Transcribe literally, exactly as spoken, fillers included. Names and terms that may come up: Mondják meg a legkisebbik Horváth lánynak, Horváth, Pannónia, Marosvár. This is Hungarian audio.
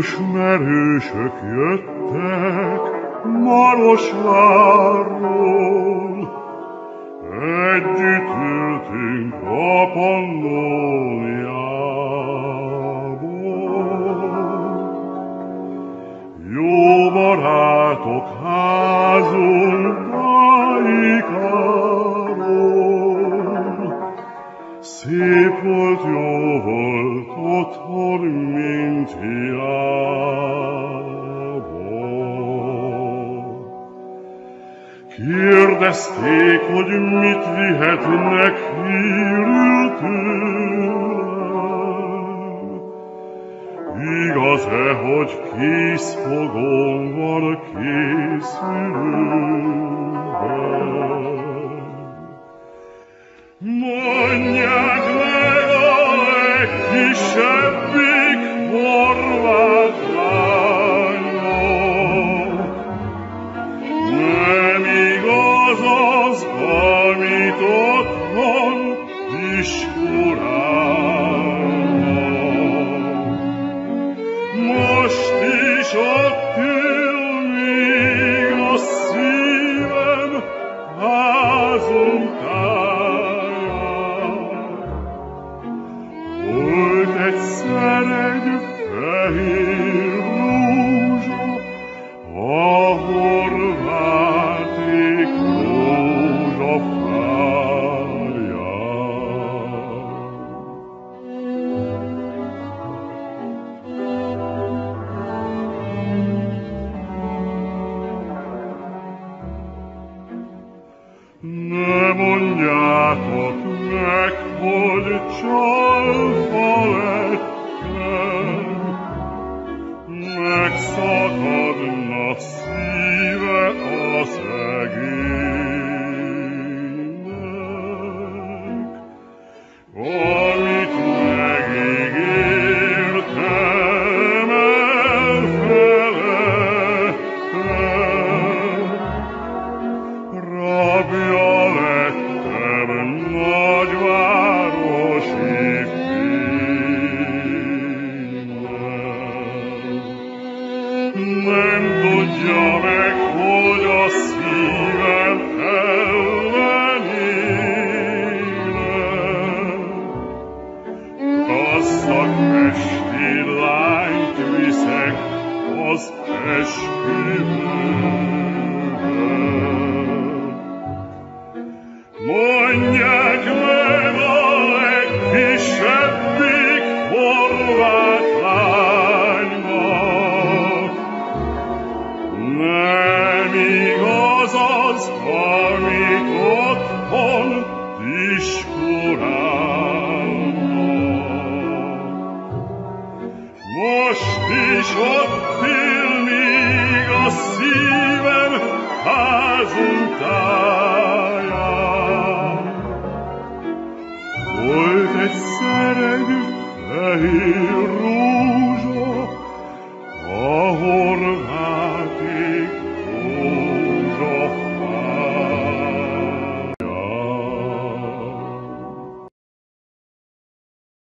Ismerősök jöttek Marosvárról, együtt ültünk a Pannóniában. Jó barátok házoltáikáról, szép volt, jó volt otthon, mint hiába. Kérdezték, hogy mit vihetnek hírül tőlem. Igaz-e, hogy kész fogom van készülőben? Mondják meg a legkisebbik Horváth lánynak, nem igaz az, amit otthon diskurálnak. Most is ott ül még a szívem házunk egyszer egy fehér rózsa, a horváték rózsafárján. Ne mondjátok meg, hogy csalfa lettem, megszakadna szíve a szegénynek. Amit megígértem, elfeledtem, rabja lettem nagyvár. Nem tudja meg, hogy a szívem ellenére gazdagpesti lányt viszek az esküvőben. Mondják meg a legkisebbik Horváth lánynak, nem igaz az, amit otthon diskurálnak. Most is ott él még a szívem házunk táján. Volt egyszer egy fehér rózsa,